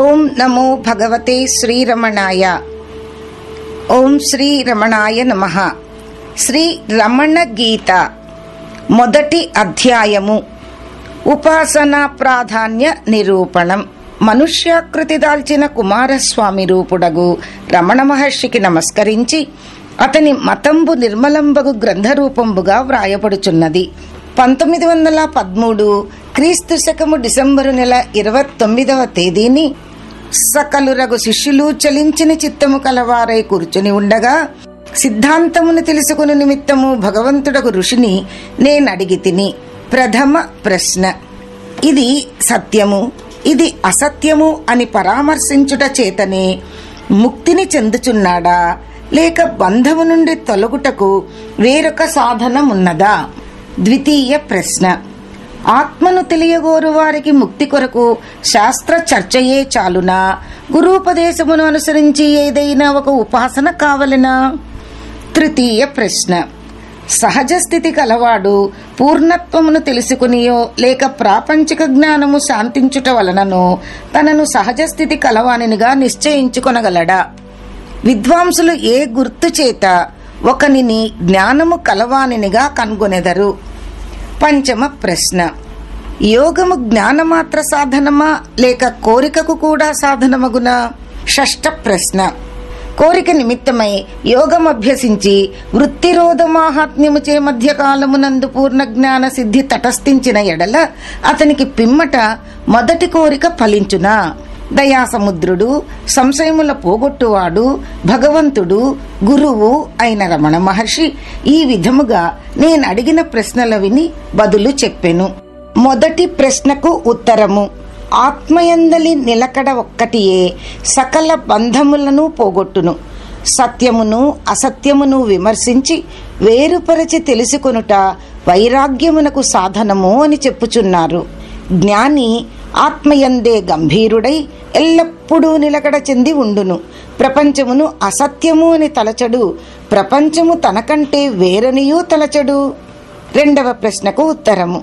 ओम नमो भगवते श्री रमणाय। ओम श्री रमणाय नमः। श्री रमण गीत मोदटी अध्यायमु उपासना प्राधान्य निरूपणं। मनुष्याकृति दाल्चिन कुमारस्वामी रूपुडगु रमण महर्षिकी नमस्करिंची अतनी मతంబు నిర్మలంబగు గ్రంథ రూపంబుగా వ్రాయబడుచున్నది. 1913 క్రీస్తు శకము డిసెంబరు నెల 29వ తేదీని సకలురగు శిష్యులు చలించిన చిత్తము కలవారై కూర్చుని ఉండగా సిద్ధాంతమును తెలుసుకుని నిమిత్తము భగవంతుడకు ఋషిని నేను అడిగి తిని ప్రథమ ప్రశ్న, ఇది సత్యము ఇది అసత్యము అని పరామర్శించుట చేతనే ముక్తిని చెందుచున్నాడా లేక బంధము నుండి తొలగుటకు వేరొక సాధనం ఉన్నదా? ద్వితీయ ప్రశ్న, ఆత్మను తెలియగోరు వారికి ముక్తి కొరకు శాస్త్ర చర్చయే చాలునా గురూపదేశమును అనుసరించి ఏదైనా ఒక ఉపాసన కావలెనా? తృతీయ ప్రశ్న, సహజ స్థితి కలవాడు పూర్ణత్వమును తెలుసుకునియో లేక ప్రాపంచిక జ్ఞానము శాంతించుట వలనను తనను సహజ స్థితి కలవానినిగా నిశ్చయించుకొనగలడా? విద్వాంసులు ఏ గుర్తు చేత ఒకనిని జ్ఞానము కలవానినిగా కనుగొనెదరు? పంచమ ప్రశ్న, యోగము జ్ఞానమాత్ర సాధనమా లేక కోరికకు కూడా సాధనమగునా? షష్ఠ ప్రశ్న, కోరిక నిమిత్తమై యోగమభ్యసించి వృత్తిరోధ మాహాత్మ్యముచే మధ్యకాలమునందు పూర్ణ జ్ఞాన సిద్ధి తటస్థించిన ఎడల అతనికి పిమ్మట మొదటి కోరిక ఫలించునా? దయాసముద్రుడు, సంశయముల పోగొట్టువాడు, భగవంతుడు, గురువు అయిన రమణ మహర్షి ఈ విధముగా నేను అడిగిన ప్రశ్నల విని బదులు చెప్పెను. మొదటి ప్రశ్నకు ఉత్తరము, ఆత్మయందలి నిలకడ ఒక్కటియే సకల బంధములను పోగొట్టును. సత్యమును అసత్యమును విమర్శించి వేరుపరచి తెలుసుకొనుట వైరాగ్యమునకు సాధనము అని చెప్పుచున్నారు. జ్ఞాని ఆత్మయందే గంభీరుడై ఎల్లప్పుడూ నిలకడ చెంది ఉండును. ప్రపంచమును అసత్యము అని తలచడు, ప్రపంచము తనకంటే వేరనియూ తలచడు. రెండవ ప్రశ్నకు ఉత్తరము,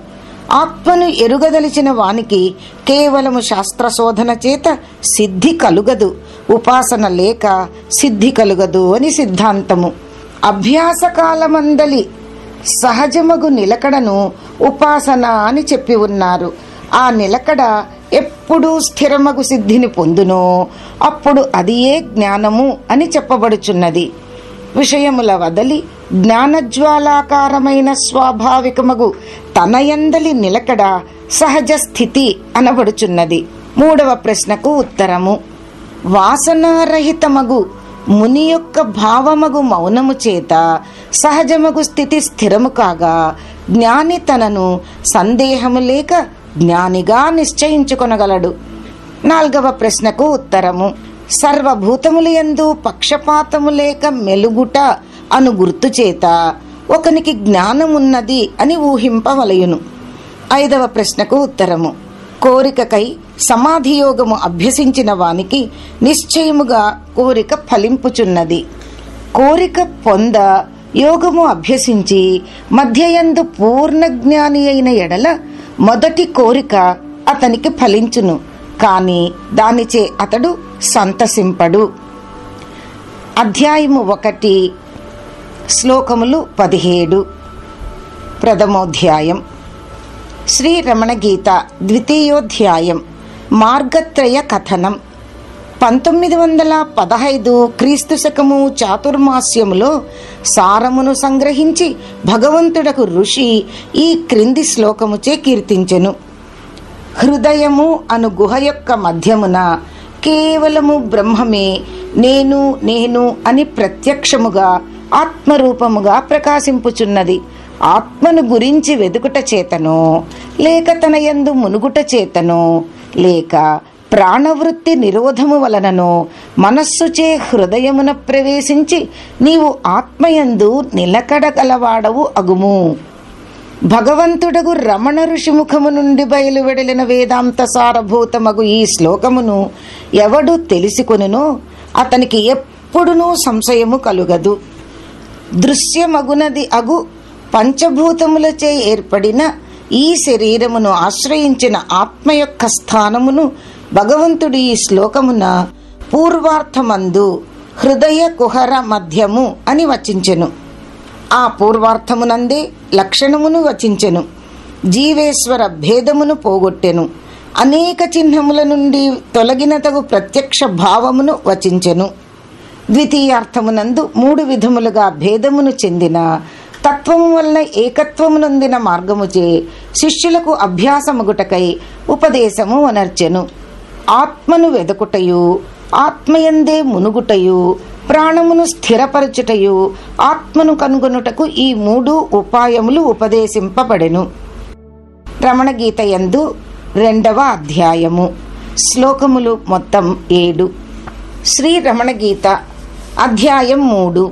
ఆత్మను ఎరుగదలిచిన వానికి కేవలము శాస్త్ర శోధన చేత సిద్ధి కలుగదు, ఉపాసన లేక సిద్ధి కలుగదు అని సిద్ధాంతము. అభ్యాసకాలమందలి సహజమగు నిలకడను ఉపాసన అని చెప్పి ఉన్నారు. ఆ నిలకడ ఎప్పుడు స్థిరమగు సిద్ధిని పొందునో అప్పుడు అది ఏ జ్ఞానము అని చెప్పబడుచున్నది. విషయముల వదలి జ్ఞానజ్వాలాకారమైన స్వాభావికమగు తనయందలి నిలకడ సహజ స్థితి అనబడుచున్నది. మూడవ ప్రశ్నకు ఉత్తరము, వాసనారహితమగు ముని యొక్క భావమగు మౌనము చేత సహజమగు స్థితి స్థిరము కాగా జ్ఞాని తనను సందేహము లేక జ్ఞానిగా నిశ్చయించుకొనగలడు. నాలుగవ ప్రశ్నకు ఉత్తరము, సర్వభూతములయందు పక్షపాతము లేక మెలుగుట అను గుర్తు చేత ఒకనికి జ్ఞానమున్నది అని ఊహింపవలయును. ఐదవ ప్రశ్నకు ఉత్తరము, కోరికకై సమాధియోగము అభ్యసించిన వానికి నిశ్చయముగా కోరిక ఫలింపుచున్నది. కోరిక పొంద యోగము అభ్యసించి మధ్యయందు పూర్ణజ్ఞాని అయిన ఎడల మొదటి కోరిక అతనికి ఫలించును, కాని దానిచే అతడు సంతసింపడు. అధ్యాయము 1 శ్లోకములు 17. ప్రథమోధ్యాయం శ్రీ రమణ గీత. ద్వితీయోధ్యాయం మార్గత్రయ కథనం. 1915 క్రీస్తు శకము చాతుర్మాస్యములో సారమును సంగ్రహించి భగవంతుడకు ఋషి ఈ క్రింది శ్లోకముచే కీర్తించెను. హృదయము అను గుహ యొక్క మధ్యమున కేవలము బ్రహ్మమే నేను నేను అని ప్రత్యక్షముగా ఆత్మరూపముగా ప్రకాశింపుచున్నది. ఆత్మను గురించి వెదుకుట చేతనో లేక తన యందు మునుగుట చేతనో లేక ప్రాణవృత్తి నిరోధము వలనను మనస్సుచే హృదయమున ప్రవేశించి నీవు ఆత్మయందు నిలకడ గలవాడవు అగుము. భగవంతుడగు రమణ ఋషిముఖము నుండి బయలువెడలిన వేదాంత సారభూతమగు ఈ శ్లోకమును ఎవడు తెలుసుకొనునో అతనికి ఎప్పుడునూ సంశయము కలుగదు. దృశ్యమగునది అగు పంచభూతములచే ఏర్పడిన ఈ శరీరమును ఆశ్రయించిన ఆత్మ యొక్క స్థానమును భగవంతుడి ఈ శ్లోకమున పూర్వార్థమందు హృదయ కుహర మధ్యము అని వచించెను. ఆ పూర్వార్థమునందే లక్షణమును వచించెను. జీవేశ్వర భేదమును పోగొట్టెను. అనేక చిహ్నముల నుండి తొలగిన తగు ప్రత్యక్ష భావమును వచించెను. ద్వితీయార్థమునందు మూడు విధములుగా భేదమును చెందిన తత్వము వలన ఏకత్వమునందిన మార్గముచే శిష్యులకు అభ్యాసముగుటకై ఉపదేశము అనర్చెను. ఆత్మను వెదకుటయు, ఆత్మయందే మునుగుటయు, ప్రాణమును స్థిరపరచుటయు, ఆత్మను కనుగొనుటకు ఈ మూడు ఉపాయములు ఉపదేశింపబడెను. రమణగీత యందు 2వ అధ్యాయము, శ్లోకములు మొత్తం 7. శ్రీ రమణగీత అధ్యాయం 3.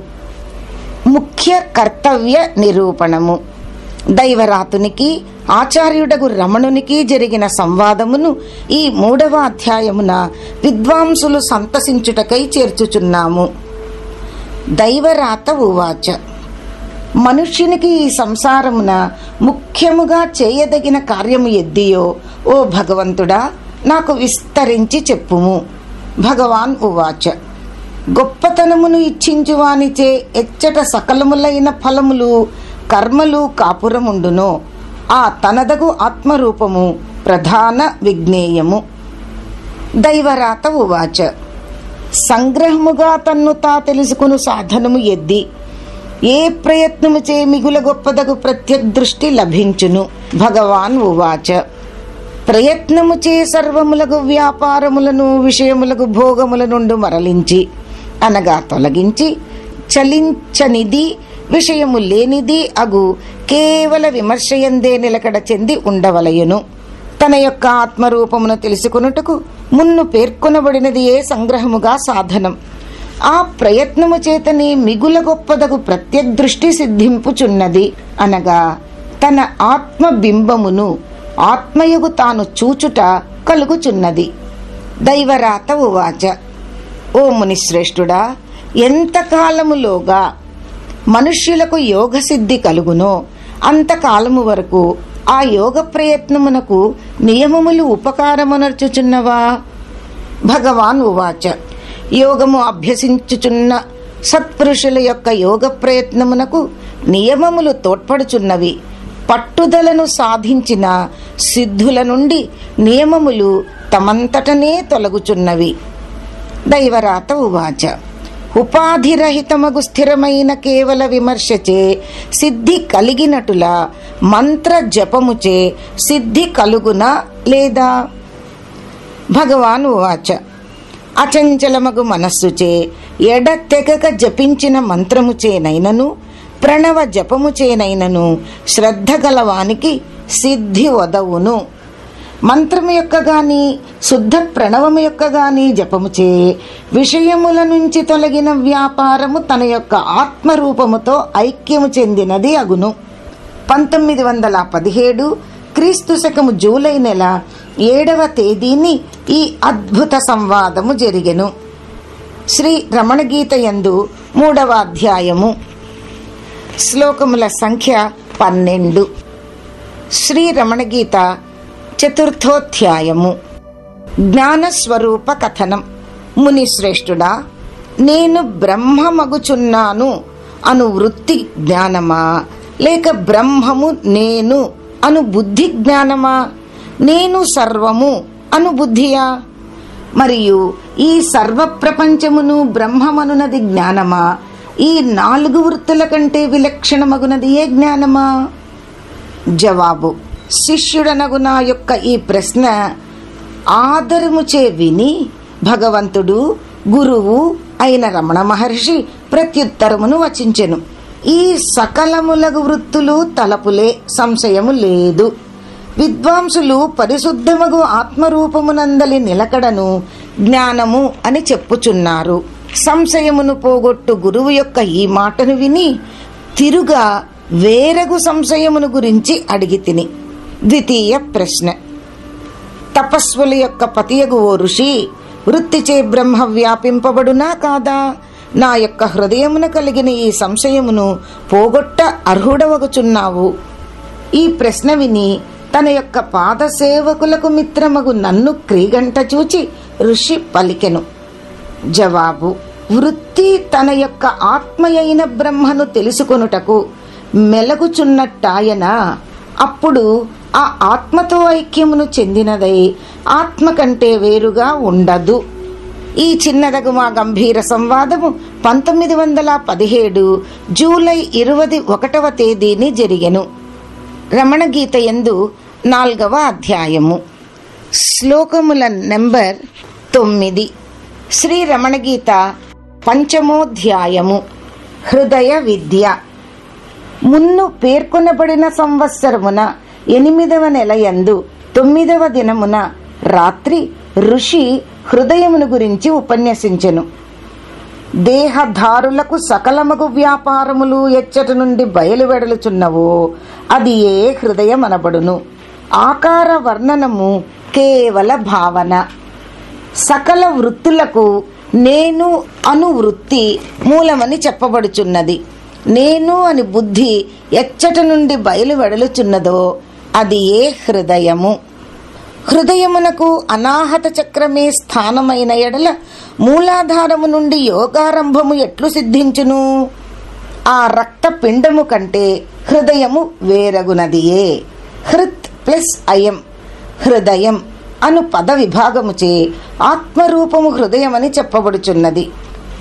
ముఖ్య కర్తవ్య నిరూపణము. దైవరాతునికి ఆచార్యుడగు రమణునికి జరిగిన సంవాదమును ఈ 3వ అధ్యాయమున విద్వాంసులు సంతసించుటకై చేర్చుచున్నాము. దైవరాత ఉవాచ. మనుష్యునికి ఈ సంసారమున ముఖ్యముగా చేయదగిన కార్యము ఎద్దియో ఓ భగవంతుడా నాకు విస్తరించి చెప్పుము. భగవాన్ ఉవాచ. గొప్పతనమును ఇచ్చించువానిచే ఎచ్చట సకలములైన ఫలములు కర్మలు కాపురముండునో ఆ తనదగు ఆత్మరూపము ప్రధాన విజ్ఞేయము. దైవరాత ఉవాచ. సంగ్రహముగా తన్ను తా తెలుసుకును సాధనము ఎద్ది ఏ ప్రయత్నము చే మిగుల గొప్పదగు ప్రత్యదృష్టి లభించును. భగవాన్ ఉవాచ. ప్రయత్నము చే సర్వములకు వ్యాపారములను విషయములకు భోగముల నుండి మరలించి అనగా తొలగించి చలించనిది విషయము లేనిది అగు కేవల విమర్శయందే నిలకడ చెంది ఉండవలయును. తన యొక్క ఆత్మరూపమును తెలుసుకున్నటకు మున్ను పేర్కొనబడినది ఏ సంగ్రహముగా సాధనం. ఆ ప్రయత్నము చేతనే మిగుల గొప్పదగు ప్రత్యదృష్టి సిద్ధింపుచున్నది అనగా తన ఆత్మబింబమును ఆత్మయగు తాను చూచుట కలుగుచున్నది. దైవరాత ఉవాచ. ఓ మునిశ్రేష్ఠుడా, ఎంతకాలములోగా మనుష్యులకు యోగసిద్ధి కలుగునో అంతకాలము వరకు ఆ యోగ ప్రయత్నమునకు నియమములు ఉపకారమునర్చుచున్నవా? భగవాన్ ఉవాచ. యోగము అభ్యసించుచున్న సత్పురుషుల యొక్క యోగ ప్రయత్నమునకు నియమములు తోడ్పడుచున్నవి. పట్టుదలను సాధించిన సిద్ధుల నుండి నియమములు తమంతటనే తొలగుచున్నవి. దైవరాత ఉవాచ. ఉపాధిరహితమగు స్థిరమైన కేవల విమర్శచే సిద్ధి కలిగినట్టులా మంత్ర జపముచే సిద్ధి కలుగునా లేదా? భగవాన్ ఉవాచ. అచంచలమగు మనస్సుచే ఎడతెగక జపించిన మంత్రముచేనైనను ప్రణవ జపముచేనైనను శ్రద్ధ గలవానికి సిద్ధి వదవును. మంత్రము యొక్క గాని శుద్ధ ప్రణవము యొక్క గాని జపముచే విషయముల నుంచి తొలగిన వ్యాపారము తన యొక్క ఆత్మరూపముతో ఐక్యము చెందినది అగును. 1917 క్రీస్తు శకము జూలై నెల 7వ తేదీని ఈ అద్భుత సంవాదము జరిగెను. శ్రీ రమణగీత యందు 3వ అధ్యాయము, శ్లోకముల సంఖ్య 12. శ్రీ రమణగీత 4వ అధ్యాయము, జ్ఞానస్వరూప కథనం. మునిశ్రేష్ఠుడా, నేను బ్రహ్మమగుచున్నాను అను వృత్తి జ్ఞానమా, లేక బ్రహ్మము నేను అను బుద్ధి జ్ఞానమా, నేను సర్వము అను బుద్ధియా? మరియు ఈ సర్వప్రపంచమును బ్రహ్మమనునది జ్ఞానమా? ఈ 4 వృత్తుల కంటే విలక్షణమగునది ఏ జ్ఞానమా? జవాబు. శిష్యుడనగు నా యొక్క ఈ ప్రశ్న ఆదరముచే విని భగవంతుడు గురువు అయిన రమణ మహర్షి ప్రత్యుత్తరమును వచించెను. ఈ సకలములగు వృత్తులు తలపులే, సంశయము లేదు. విద్వాంసులు పరిశుద్ధమగు ఆత్మరూపమునందలి నిలకడను జ్ఞానము అని చెప్పుచున్నారు. సంశయమును పోగొట్టు గురువు యొక్క ఈ మాటను విని తిరుగా వేరగు సంశయమును గురించి అడిగి తిని. 2వ ప్రశ్న. తపస్సుల యొక్క పతియగు ఓ ఋషి, వృత్తిచే బ్రహ్మ వ్యాపింపబడునా కాదా? నా యొక్క హృదయమున కలిగిన ఈ సంశయమును పోగొట్ట అర్హుడవగుచున్నావు. ఈ ప్రశ్న విని తన యొక్క పాద సేవకులకు మిత్రమగు నన్ను క్రీగంట చూచి ఋషి పలికెను. జవాబు: వృత్తి తన యొక్క ఆత్మయైన బ్రహ్మను తెలుసుకొనుటకు మెలగుచున్నట్టాయన. అప్పుడు ఆ ఆత్మతో ఐక్యమును చెందినదై ఆత్మ కంటే వేరుగా ఉండదు. ఈ చిన్నదగు మా గంభీర సంవాదము 1917 జూలై 21వ తేదీని జరిగెను. రమణ గీత యందు 4వ అధ్యాయము, శ్లోకముల నెంబర్ 9. శ్రీ రమణ గీత 5వ అధ్యాయము, హృదయ విద్య. మున్ను పేర్కొనబడిన సంవత్సరమున 8వ నెలయందు 9వ దినమున రాత్రి ఋషి హృదయమును గురించి ఉపన్యసించెను. దేహధారులకు సకలమగు వ్యాపారములు ఎచ్చట నుండి బయలువెడలుచున్నవో అది ఏ హృదయమనబడును. ఆకార వర్ణనము కేవల భావన. సకల వృత్తులకు నేను అను వృత్తి మూలమని చెప్పబడుచున్నది. నేను అని బుద్ధి ఎచ్చట నుండి బయలువెడలుచున్నదో అది ఏ హృదయము. హృదయమునకు అనాహత చక్రమే స్థానమైన ఎడల మూలాధారము నుండి యోగారంభము ఎట్లు సిద్ధించును? ఆ రక్త పిండము కంటే హృదయము వేరగునదియే. హృత్ ప్లస్ అయం, హృదయం అను పద విభాగముచే ఆత్మరూపము హృదయమని చెప్పబడుచున్నది.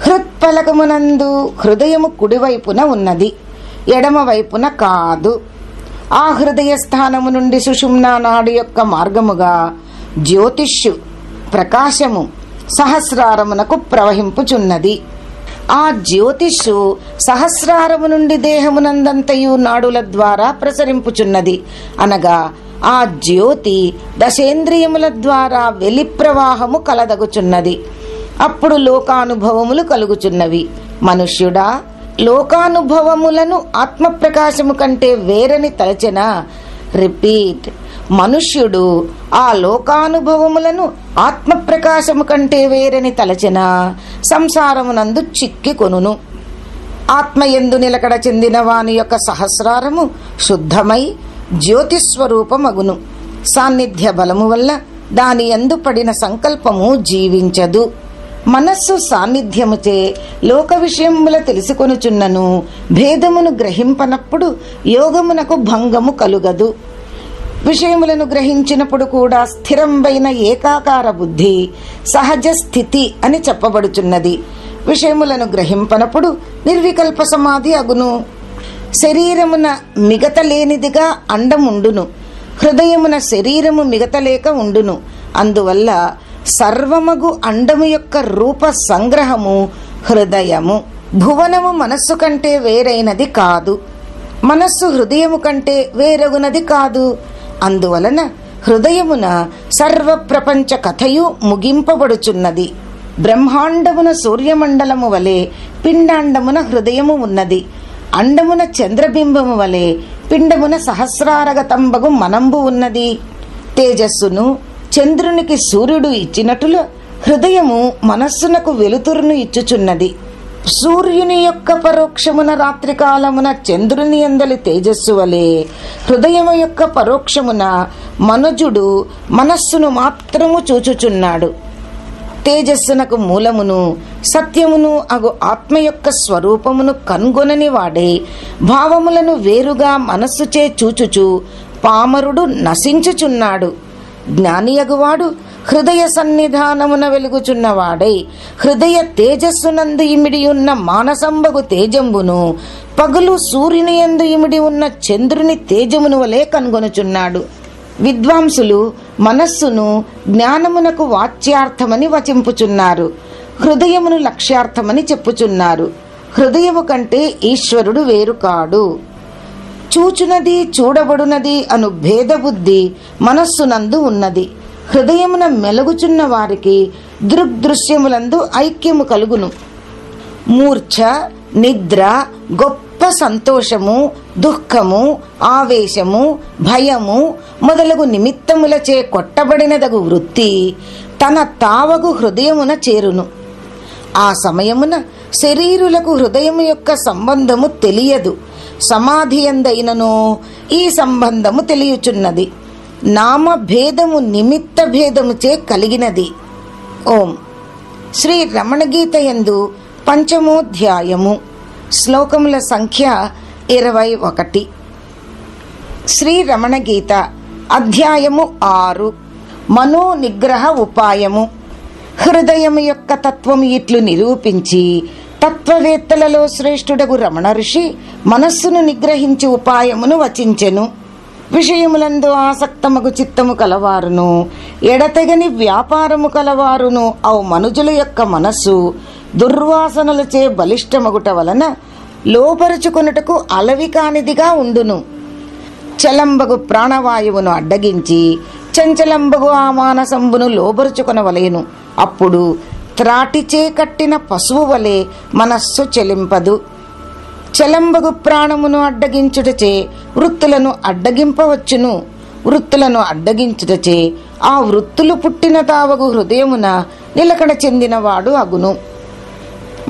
హృత్ ఫలకమునందు హృదయము కుడివైపున ఉన్నది, ఎడమవైపున కాదు. ఆ హృదయ స్థానము నుండి సుషుమ్నా నాడి యొక్క మార్గముగా జ్యోతిష్యు ప్రకాశము సహస్రారమునకు ప్రవహింపుచున్నది. ఆ జ్యోతిష్యు సహస్రారము నుండి దేహమునందంతయు నాడుల ద్వారా ప్రసరింపుచున్నది. అనగా ఆ జ్యోతి దశేంద్రియముల ద్వారా వెలి ప్రవాహము కలదగుచున్నది. అప్పుడు లోకానుభవములు కలుగుచున్నవి. మనుష్యుడా, లోకానుభవములను ఆత్మప్రకాశము కంటే వేరని తలచెనా? రిపీట్: మనుష్యుడు ఆ లోకానుభవములను ఆత్మప్రకాశము కంటే వేరని తలచెనా సంసారమునందు చిక్కి కొనును. ఆత్మయందు నిలకడ చెందిన వాని యొక్క సహస్రారము శుద్ధమై జ్యోతిస్వరూపమగును. సాన్నిధ్య బలము వల్ల దాని యందు పడిన సంకల్పము జీవించదు. మనస్సు సాన్నిధ్యముచే లోక విషయముల తెలుసుకొనుచున్నను భేదమును గ్రహింపనప్పుడు యోగమునకు భంగము కలుగదు. విషయములను గ్రహించినప్పుడు కూడా స్థిరమైన ఏకాకార బుద్ధి సహజ స్థితి అని చెప్పబడుచున్నది. విషయములను గ్రహింపనప్పుడు నిర్వికల్ప సమాధి అగును. శరీరమున మిగతలేనిదిగా అండముండును, హృదయమున శరీరము మిగతలేక ఉండును. అందువల్ల సర్వమగు అండము యొక్క రూప సంగ్రహము హృదయము. భువనము మనస్సు కంటే వేరైనది కాదు, మనస్సు హృదయము కంటే వేరగునది కాదు. అందువలన హృదయమున సర్వ ప్రపంచ కథయు ముగింపబడుచున్నది. బ్రహ్మాండమున సూర్యమండలము వలె పిండాండమున హృదయము ఉన్నది. అండమున చంద్రబింబము వలె పిండమున సహస్రారగతంబగు మనంబు ఉన్నది. తేజస్సును చంద్రునికి సూర్యుడు ఇచ్చినట్లు హృదయము మనస్సునకు వెలుతురును ఇచ్చుచున్నది. సూర్యుని యొక్క పరోక్షమున రాత్రికాలమున చంద్రుని యందలి తేజస్సు వలె హృదయము యొక్క పరోక్షమున మనుజుడు మనస్సును మాత్రము చూచుచున్నాడు. తేజస్సునకు మూలమును సత్యమును అగు ఆత్మ యొక్క స్వరూపమును కనుగొనని వాడే భావములను వేరుగా మనస్సుచే చూచుచు పామరుడు నశించుచున్నాడు. జ్ఞానియగువాడు హృదయ సన్నిధానమున వెలుగుచున్నవాడై హృదయ తేజస్సునందు ఇమిడి ఉన్న మానసంబగు తేజంబును పగులు సూర్యుని యందు ఇమిడి ఉన్న చంద్రుని తేజమును వలె కనుగొనుచున్నాడు. విద్వాంసులు మనస్సును జ్ఞానమునకు వాచ్యార్థమని వచింపుచున్నారు, హృదయమును లక్ష్యార్థమని చెప్పుచున్నారు. హృదయము కంటే ఈశ్వరుడు వేరు కాడు. చూచునది చూడబడునది అను భేదబుద్ధి మనస్సునందు ఉన్నది. హృదయమున మెలుగుచున్న వారికి దృగ్దృశ్యములందు ఐక్యము కలుగును. మూర్ఛ, నిద్ర, గొప్ప సంతోషము, దుఃఖము, ఆవేశము, భయము మొదలగు నిమిత్తములచే కొట్టబడినదగు వృత్తి తన తావగు హృదయమున చేరును. ఆ సమయమున శరీరులకు హృదయము యొక్క సంబంధము తెలియదు. సమాధి ఎందైనను ఈ సంబంధము తెలియచున్నది. నామ భేదము నిమిత్త భేదముచే కలిగినది. ఓం. శ్రీ రమణ గీత యందు పంచమోధ్యాయము శ్లోకముల సంఖ్య 21. శ్రీ రమణ గీత అధ్యాయము 6. మనో నిగ్రహ ఉపాయము. హృదయం యొక్క తత్వము ఇట్లు నిరూపించి తత్వవేత్తలలో శ్రేష్ఠుడగు రమణ ఋషి మనస్సును నిగ్రహించి ఉపాయమును వచించెను. విషయములందు ఆసక్తమగు చిత్తము కలవారును ఎడతెగని వ్యాపారము కలవారును అవు మనుజుల యొక్క మనస్సు దుర్వాసనలచే బలిష్టమగుట వలన లోపరుచుకొనుటకు అలవి కానిదిగా ఉండును. చలంబగు ప్రాణవాయువును అడ్డగించి చంచలంబగు ఆ మానసంబును లోబరుచుకొనవలేను. అప్పుడు త్రాటిచే కట్టిన పశువు వలె మనస్సు చెలింపదు. చలంబగు ప్రాణమును అడ్డగించుటచే వృత్తులను అడ్డగింపవచ్చును. వృత్తులను అడ్డగించుటచే ఆ వృత్తులు పుట్టిన తావగు హృదయమున నిలకడ చెందినవాడు అగును.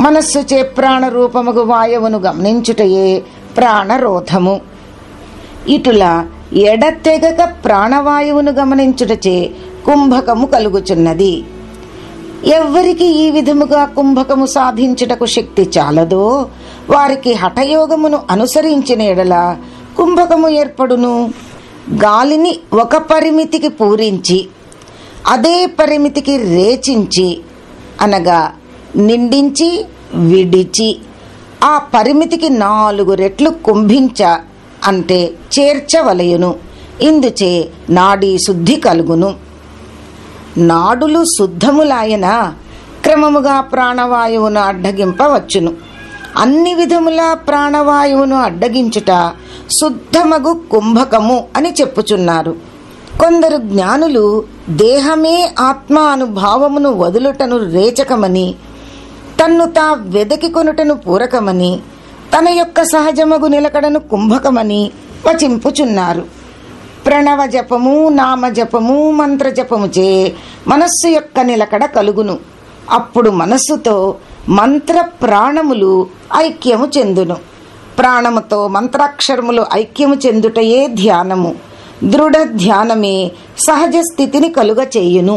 మనస్సుచే ప్రాణరూపముగు వాయువును గమనించుటయే ప్రాణరోధము. ఇటులా ఎడతెగక ప్రాణవాయువును గమనించుటచే కుంభకము కలుగుచున్నది. ఎవ్వరికి ఈ విధముగా కుంభకము సాధించుటకు శక్తి చాలదో వారికి హఠయోగమును అనుసరించిన ఎడల కుంభకము ఏర్పడును. గాలిని ఒక పరిమితికి పూరించి అదే పరిమితికి రేచించి అనగా నిండించి విడిచి ఆ పరిమితికి 4 రెట్లు కుంభించ అంటే చేర్చవలయును. ఇందుచే నాడీ శుద్ధి కలుగును. నాడులు శుద్ధములాయన క్రమముగా ప్రాణవాయువును అడ్డగింపవచ్చును. అన్ని విధములా ప్రాణవాయువును అడ్డగించుట శుద్ధమగు కుంభకము అని చెప్పుచున్నారు. కొందరు జ్ఞానులు దేహమే ఆత్మ అనుభావమును వదులుటను రేచకమని, తన్ను తా వెదకి కొనుటను పూరకమని, తన యొక్క సహజమగు నిలకడను కుంభకమని వచింపుచున్నారు. ప్రణవ జపము, నామజపము, మంత్రజపముచే మనస్సు యొక్క నిలకడ కలుగును. అప్పుడు మనస్సుతో మంత్ర ప్రాణములు ఐక్యము చెందును. ప్రాణముతో మంత్రాక్షరములు ఐక్యము చెందుటయే ధ్యానము. దృఢ ధ్యానమే సహజ స్థితిని కలుగచేయును.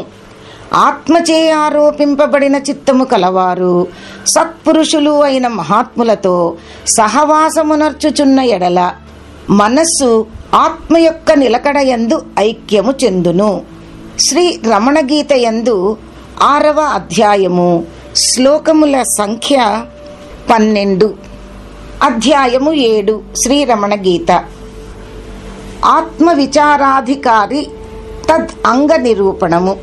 ఆత్మచే ఆరోపింపబడిన చిత్తము కలవారు సత్పురుషులు అయిన మహాత్ములతో సహవాసమునర్చుచున్న ఎడల మనస్సు ఆత్మ యొక్క నిలకడయందు ఐక్యము చెందును. శ్రీ రమణ గీత యందు 6వ అధ్యాయము శ్లోకముల సంఖ్య 12. అధ్యాయము 7. శ్రీ రమణ గీత. ఆత్మ విచారాధికారి తద్ అంగ నిరూపణము.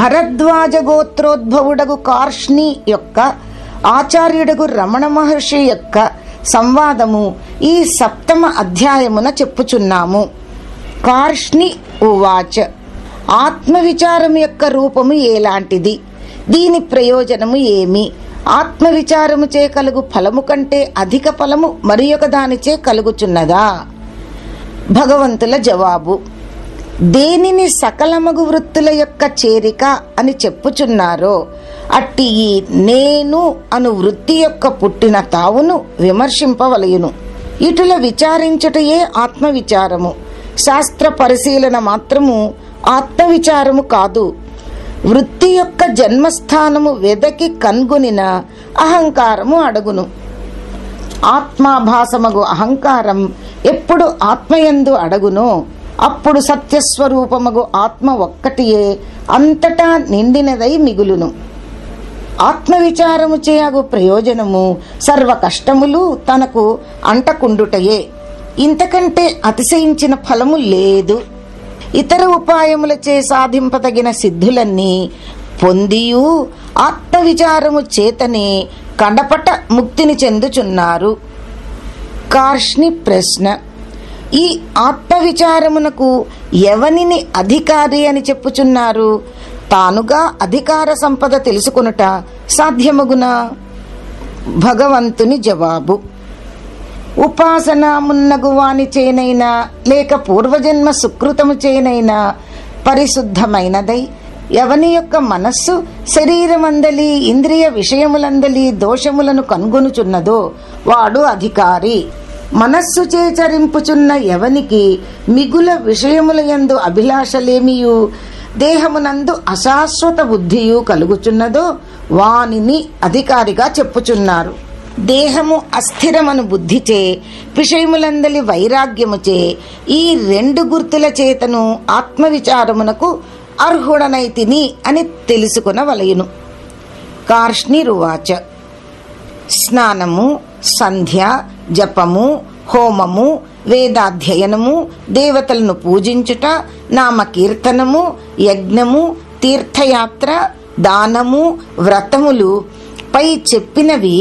భరద్వాజ గోత్రోద్భవుడగు కార్ష్ణి యొక్క ఆచార్యుడగు రమణ మహర్షి యొక్క సంవాదము ఈ 7వ అధ్యాయమున చెప్పుచున్నాము. కార్ష్ణి ఉవాచ. ఆత్మవిచారం యొక్క రూపము ఏలాంటిది? దీని ప్రయోజనము ఏమి? ఆత్మవిచారముచే కలుగు ఫలము కంటే అధిక ఫలము మరి ఒక దానిచే కలుగుచున్నదా? భగవంతుల జవాబు. దేనిని సకలమగు వృత్తుల యొక్క చేరిక అని చెప్పుచున్నారో అట్టి ఈ నేను అను వృత్తి యొక్క పుట్టిన తావును విమర్శింపవలయును. ఇటుల విచారించుటయే ఆత్మవిచారము. శాస్త్ర పరిశీలన మాత్రము ఆత్మవిచారము కాదు. వృత్తి యొక్క జన్మస్థానము వెదకి కన్గొనిన అహంకారము అడుగును. ఆత్మాభాసమగు అహంకారం ఎప్పుడు ఆత్మయందు అడుగునో అప్పుడు సత్యస్వరూపమగు ఆత్మ ఒక్కటియే అంతటా నిండినదై మిగులును. ఆత్మవిచారము చేయగు ప్రయోజనము సర్వ కష్టములు తనకు అంటకుండుటయే. ఇంతకంటే అతిశయించిన ఫలము లేదు. ఇతర ఉపాయములచే సాధింపదగిన సిద్ధులన్నీ పొందియు ఆత్మవిచారము చేతనే కండపట ముక్తిని చెందుచున్నారు. కార్ష్ణి ప్రశ్న. ఈ ఆత్మవిచారమునకు ఎవనిని అధికారి అని చెప్పుచున్నారు? తానుగా అధికార సంపద తెలుసుకొనుట సాధ్యమగునా? భగవంతుని జవాబు. ఉపాసన మున్నగు వాని చేనైనా లేక పూర్వజన్మ సుకృతము చేనైనా పరిశుద్ధమైనదై ఎవని యొక్క మనస్సు శరీరమందలి ఇంద్రియ విషయములందలి దోషములను కనుగొనుచున్నదో వాడు అధికారి. మనస్సు చేచరింపుచున్న ఎవనికి మిగుల విషయములయందు అభిలాషలేమియు దేహమునందు అశాశ్వత బుద్ధియు కలుగుచున్నదో వానిని అధికారిగా చెప్పుచున్నారు. దేహము అస్థిరమను బుద్ధిచే విషయములందలి వైరాగ్యముచే ఈ రెండు గుర్తుల చేతను ఆత్మవిచారమునకు అర్హుడనైతిని అని తెలుసుకొనవలయును. కార్ష్ణిరువాచ స్నానము సంధ్య జపము హోమము వేదాధ్యయనము దేవతలను పూజించుట నామకీర్తనము యజ్ఞము తీర్థయాత్ర దానము వ్రతములు పై చెప్పినవి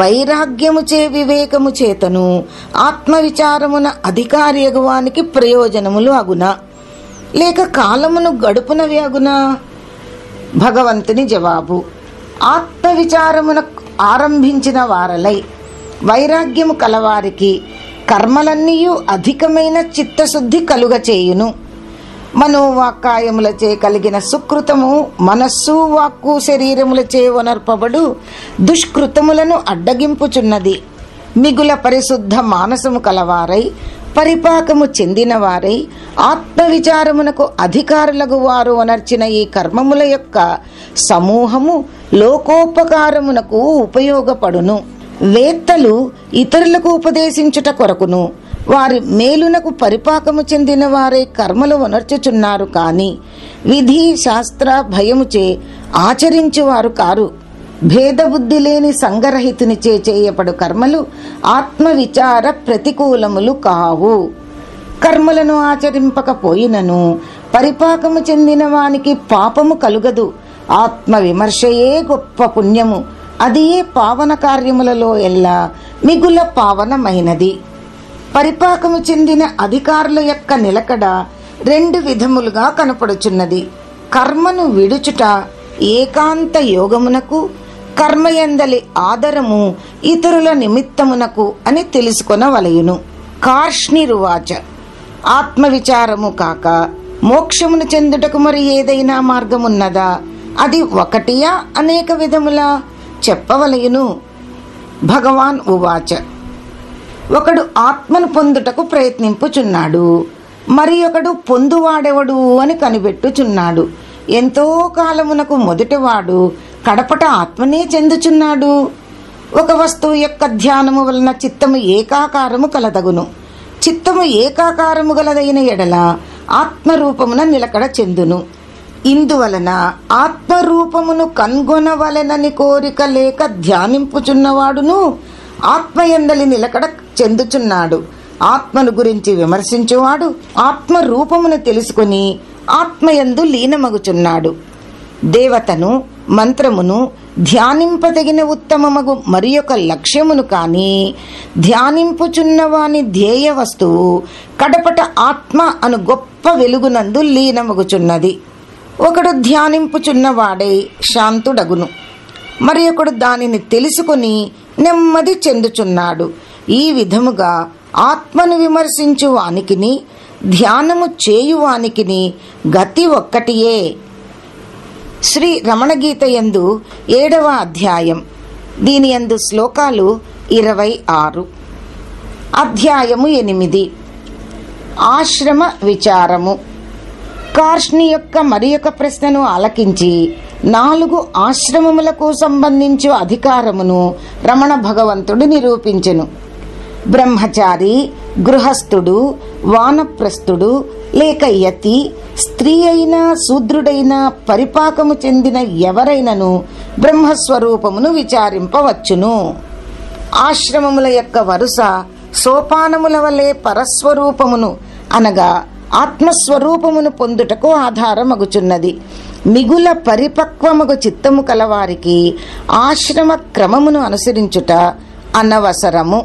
వైరాగ్యముచే వివేకము చేతను ఆత్మవిచారమున అధికారియగువానికి ప్రయోజనములు అగునా లేక కాలమును గడుపునవి అగునా? భగవంతుని జవాబు: ఆత్మవిచారమున ఆరంభించిన వారలై వైరాగ్యము కలవారికి కర్మలన్నీయు అధికమైన చిత్తశుద్ధి కలుగచేయును. మనోవాకాయములచే కలిగిన సుకృతము మనస్సు వాక్కు శరీరములచే వనర్పబడు దుష్కృతములను అడ్డగింపుచున్నది. మిగుల పరిశుద్ధ మానసము కలవారై పరిపాకము చెందిన వారై ఆత్మవిచారమునకు అధికారులకు వారు వనర్చిన ఈ కర్మముల యొక్క సమూహము లోకోపకారమునకు ఉపయోగపడును. వేత్తలు ఇతరులకు ఉపదేశించుట కొరకును వారి మేలునకు పరిపాకము చెందిన వారే కర్మలు వనర్చుచున్నారు కానీ విధి శాస్త్ర భయముచే ఆచరించువారు కారు. భేదబుద్ధి లేని సంగరహితునిచే చేయబడు కర్మలు ఆత్మవిచార ప్రతికూలములు కావు. కర్మలను ఆచరింపకపోయినను పరిపాకము చెందిన వానికి పాపము కలుగదు. ఆత్మవిమర్శయే గొప్ప పుణ్యము. అది ఏ పావన కార్యములలో ఎల్లా మిగుల పావనమైనది. పరిపాకము చెందిన అధికారుల యొక్క నిలకడ రెండు విధములుగా కనపడుచున్నది. కర్మను విడుచుట ఏకాంత యోగమునకు, కర్మయందలి ఆదరము ఇతరుల నిమిత్తమునకు అని తెలుసుకొనవలయును. కార్ష్ణిరువాచ: ఆత్మవిచారము కాక మోక్షమును చెందుటకు మరి ఏదైనా మార్గమున్నదా? అది ఒకటియా అనేక విధములా? చెప్పవలయును. భగవాన్ ఉవాచ: ఒకడు ఆత్మను పొందుటకు ప్రయత్నింపుచున్నాడు, మరి ఒకడు పొందువాడెవడు అని కనిపెట్టుచున్నాడు. ఎంతో కాలమునకు మొదటివాడు కడపట ఆత్మనే చెందుచున్నాడు. ఒక వస్తువు యొక్క ధ్యానము వలన చిత్తము ఏకాకారము కలదగును. చిత్తము ఏకాకారము గలదైన ఎడల ఆత్మరూపమున నిలకడ చెందును. ఇందువలన ఆత్మరూపమును కనుగొనవలెనని కోరిక లేక ధ్యానింపుచున్నవాడును ఆత్మయందలి నిలకడ చెందుచున్నాడు. ఆత్మను గురించి విమర్శించువాడు ఆత్మరూపమును తెలుసుకుని ఆత్మయందు లీనమగుచున్నాడు. దేవతను మంత్రమును ధ్యానింపదగిన ఉత్తమమగు మరి యొక్క లక్ష్యమును కానీ ధ్యానింపుచున్నవాని ధ్యేయ వస్తువు కడపట ఆత్మ అను గొప్ప వెలుగునందు లీనమగుచున్నది. ఒకడు ధ్యానింపుచున్నవాడై శాంతుడగును, మరి ఒకడు దానిని తెలుసుకుని నెమ్మది చెందుచున్నాడు. ఈ విధముగా ఆత్మను విమర్శించు వానికిని ధ్యానము చేయువానికిని గతి ఒక్కటియే. శ్రీ రమణ గీత యందు 7వ అధ్యాయం, దీని యందు శ్లోకాలు 26. అధ్యాయము 8 ఆశ్రమ విచారము. కార్ష్ణి యొక్క మరి యొక్క ప్రశ్నను ఆలకించి 4 ఆశ్రమములకు సంబంధించి అధికారమును రమణ భగవంతుడు నిరూపించెను. బ్రహ్మచారి, గృహస్థుడు, వానప్రస్థుడు లేక యతి, స్త్రీ అయినా శూద్రుడైనా పరిపాకము చెందిన ఎవరైనను బ్రహ్మస్వరూపమును విచారింపవచ్చును. ఆశ్రమముల యొక్క వరుస సోపానముల వలె పరస్వరూపమును అనగా ఆత్మస్వరూపమును పొందుటకు ఆధారమగుచున్నది. మిగుల పరిపక్వమగు చిత్తము కలవారికి ఆశ్రమ క్రమమును అనుసరించుట అనవసరము.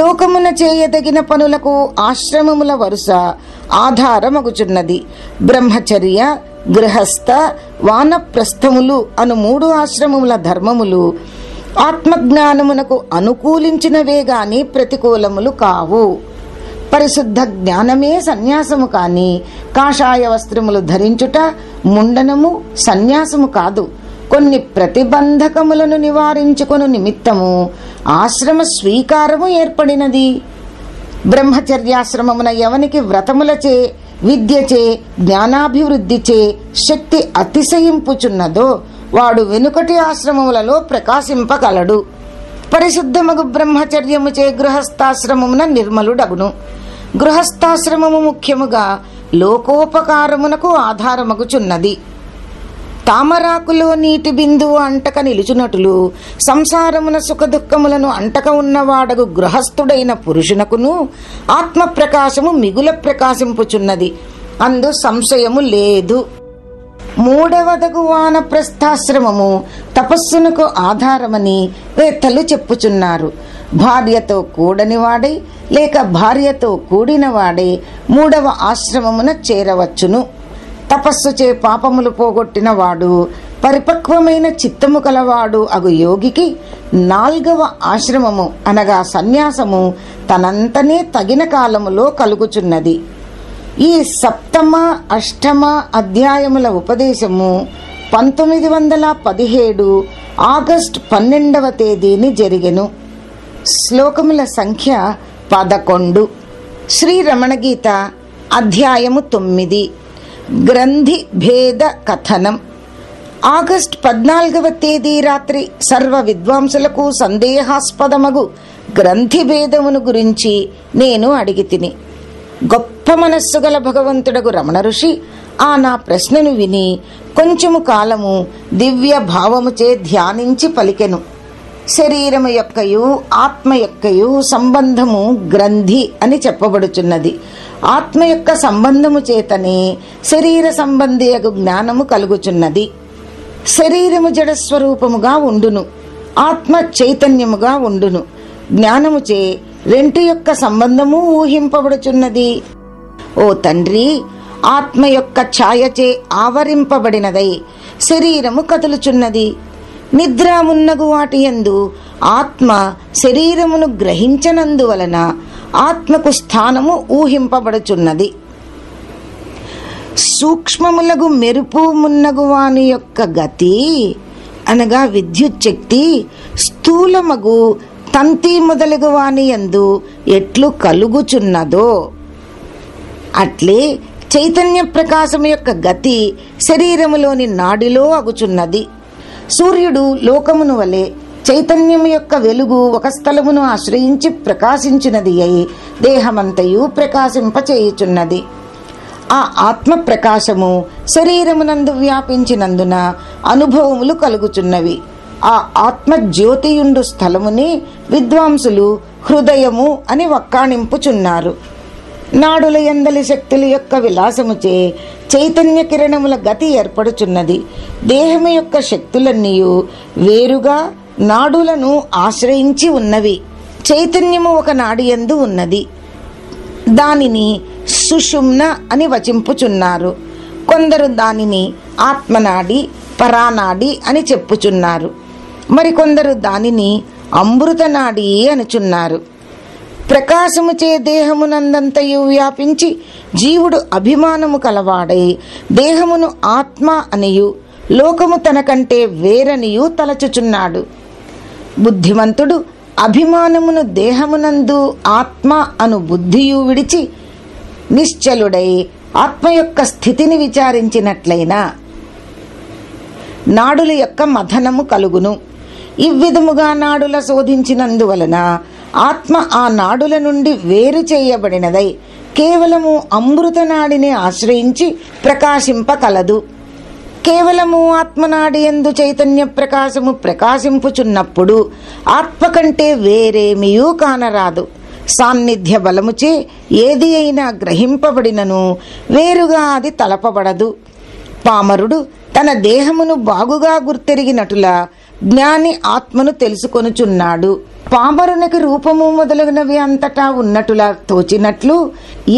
లోకమున చేయదగిన పనులకు ఆశ్రమముల వరుస ఆధారమగుచున్నది. బ్రహ్మచర్య, గృహస్థ, వానప్రస్థములు అను 3 ఆశ్రమముల ధర్మములు ఆత్మజ్ఞానమునకు అనుకూలించినవే గాని ప్రతికూలములు కావు. పరిశుద్ధ జ్ఞానమే సన్యాసము కానీ కాషాయ వస్త్రములు ధరించుట ముండనము సన్యాసము కాదు. కొన్ని ప్రతిబంధకములను నివారించుకొను నిమిత్తము ఆశ్రమ స్వీకారము ఏర్పడినది. బ్రహ్మచర్యాశ్రమమున ఎవనికి వ్రతములచే విద్యచే జ్ఞానాభివృద్ధిచే శక్తి అతిశయింపుచున్నదో వాడు వెనుకటి ఆశ్రమములలో ప్రకాశింపగలడు. పరిశుద్ధమగు బ్రహ్మచర్యముచే గృహస్థాశ్రమమున నిర్మలుడగును. గృహస్థాశ్రమము ముఖ్యముగా లోకోపకారమునకు ఆధారమగుచున్నది. తామరాకులో నీటి బిందువు అంటక నిలుచునట్లు సంసారమున సుఖదుఖములను అంటక ఉన్నవాడగు గృహస్థుడైన పురుషునకును ఆత్మ ప్రకాశము మిగుల ప్రకాశింపుచున్నది. అందు సంశయము లేదు. మూడవదగు వానప్రస్థాశ్రమము తపస్సునకు ఆధారమని వేత్తలు చెప్పుచున్నారు. భార్యతో కూడనివాడై లేక భార్యతో కూడినవాడై మూడవ ఆశ్రమమున చేరవచ్చును. తపస్సుచే పాపములు పోగొట్టినవాడు పరిపక్వమైన చిత్తము కలవాడు అగు యోగికి నాల్గవ ఆశ్రమము అనగా సన్యాసము తనంతనే తగిన కాలములో కలుగుచున్నది. ఈ సప్తమ అష్టమ అధ్యాయముల ఉపదేశము 1917 ఆగస్టు 12వ తేదీని జరిగెను. శ్లోకముల సంఖ్య 11. శ్రీ రమణ గీత అధ్యాయము 9 గ్రంథి భేద కథనం. ఆగస్టు 14వ తేదీ రాత్రి సర్వ విద్వాంసులకు సందేహాస్పదమగు గ్రంథి భేదమును గురించి నేను అడిగి తిని గొప్ప మనస్సు గల భగవంతుడగు రమణ ఋషి ఆ నా ప్రశ్నను విని కొంచెము కాలము దివ్య భావముచే ధ్యానించి పలికెను. శరీరము యొక్కయు ఆత్మ యొక్కయు సంబంధము గ్రంథి అని చెప్పబడుచున్నది. ఆత్మ యొక్క సంబంధము చేతనే శరీర సంబంధియగు జ్ఞానము కలుగుచున్నది. శరీరము జడస్వరూపముగా ఉండును, ఆత్మ చైతన్యముగా ఉండును. జ్ఞానముచే రెండు యొక్క సంబంధము ఊహింపబడుచున్నది. ఓ తండ్రి, ఆత్మ యొక్క ఛాయచే ఆవరింపబడినదై శరీరము కదులుచున్నది. నిద్రామున్నగు వాటి యందు ఆత్మ శరీరమును గ్రహించనందువలన ఆత్మకు స్థానము ఊహింపబడుచున్నది. సూక్ష్మములగు మెరుపు మున్నగు వాని యొక్క గతి అనగా విద్యుచ్ఛక్తి స్థూలమగు తంతి మొదలగు వాని యందు ఎట్లు కలుగుచున్నదో అట్లే చైతన్య ప్రకాశం యొక్క గతి శరీరములోని నాడిలో అగుచున్నది. సూర్యుడు లోకమును వలె చైతన్యం యొక్క వెలుగు ఒక స్థలమును ఆశ్రయించి ప్రకాశించినది అయి దేహమంతయు ప్రకాశింపచేయుచున్నది. ఆ ఆత్మ ప్రకాశము శరీరమునందు వ్యాపించినందున అనుభవములు కలుగుచున్నవి. ఆ ఆత్మ జ్యోతియుండు స్థలముని విద్వాంసులు హృదయము అని వక్కాణింపుచున్నారు. నాడుల యందలి శక్తుల యొక్క విలాసముచే చైతన్య కిరణముల గతి ఏర్పడుచున్నది. దేహము యొక్క శక్తులన్నీ వేరుగా నాడులను ఆశ్రయించి ఉన్నవి. చైతన్యము ఒక నాడియందు ఉన్నది, దానిని సుషుమ్న అని వచింపుచున్నారు. కొందరు దానిని ఆత్మనాడి పరానాడి అని చెప్పుచున్నారు. మరికొందరు దానిని అమృతనాడి అనుచున్నారు. ప్రకాశముచే దేహమునందంతయు వ్యాపించి జీవుడు అభిమానము కలవాడై దేహమును ఆత్మ అనియు లోకము తనకంటే వేరనియు తలచుచున్నాడు. బుద్ధిమంతుడు అభిమానమును దేహమునందు ఆత్మ అను బుద్ధియు విడిచి నిశ్చలుడై ఆత్మ యొక్క స్థితిని విచారించినట్లయినా నాడుల యొక్క మథనము కలుగును. ఇవ్విధముగా నాడుల శోధించినందువలన ఆత్మ ఆ నాడుల నుండి వేరు చేయబడినదై కేవలము అమృతనాడిని ఆశ్రయించి ప్రకాశింపకలదు. కేవలము ఆత్మనాడి యందు చైతన్య ప్రకాశము ప్రకాశింపుచున్నప్పుడు ఆత్మ కంటే వేరేమియూ కానరాదు. సాన్నిధ్య బలముచే ఏది అయినా గ్రహింపబడినను వేరుగా అది తలపబడదు. పామరుడు తన దేహమును బాగుగా గుర్తెరిగినట్టులా జ్ఞాని ఆత్మను తెలుసుకొనుచున్నాడు. పామరునికి రూపము మొదలగునవి అంతటా ఉన్నట్టులా తోచినట్లు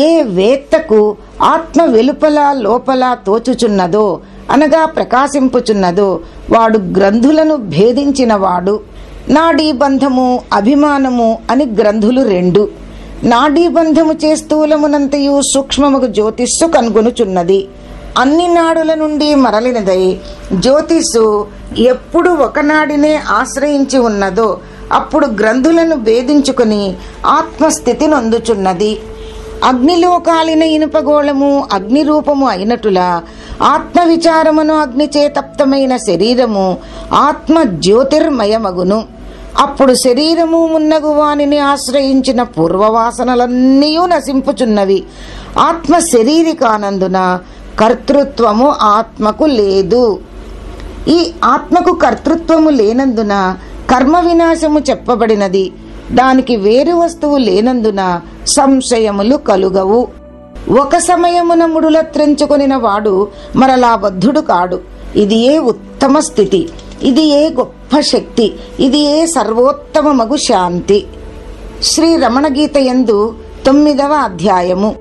ఏ వేత్తకు ఆత్మ వెలుపల లోపల తోచుచున్నదో అనగా ప్రకాశింపుచున్నదో వాడు గ్రంథులను భేదించినవాడు. నాడీ బంధము అభిమానము అని గ్రంథులు 2. నాడీ బంధము చే స్థూలమునంతయు సూక్ష్మముకు జ్యోతిస్సు కనుగొనుచున్నది. అన్ని నాడుల నుండి మరలినదై జ్యోతిసు ఎప్పుడు ఒకనాడినే ఆశ్రయించి ఉన్నదో అప్పుడు గ్రంథులను భేదించుకొని ఆత్మస్థితి నొందుచున్నది. అగ్నిలో కాలిన ఇనుపగోళము అగ్ని రూపము అయినట్టులా ఆత్మ విచారమును అగ్నిచే తప్తమైన శరీరము ఆత్మ జ్యోతిర్మయమగును. అప్పుడు శరీరము మున్నగు వానిని ఆశ్రయించిన పూర్వవాసనలన్నీ నశింపుచున్నవి. ఆత్మ శరీరి కానందున కర్తృత్వము ఆత్మకు లేదు. ఈ ఆత్మకు కర్తృత్వము లేనందున కర్మ వినాశము చెప్పబడినది. దానికి వేరు వస్తువు లేనందున సంశయములు కలుగవు. ఒక సమయమున ముడులత్రించుకొనిన వాడు మరలా బద్ధుడు కాడు. ఇది ఏ ఉత్తమ స్థితి! ఇది ఏ గొప్ప శక్తి! ఇది ఏ సర్వోత్తమ మగు శాంతి! శ్రీ రమణ గీత యందు 9వ అధ్యాయము.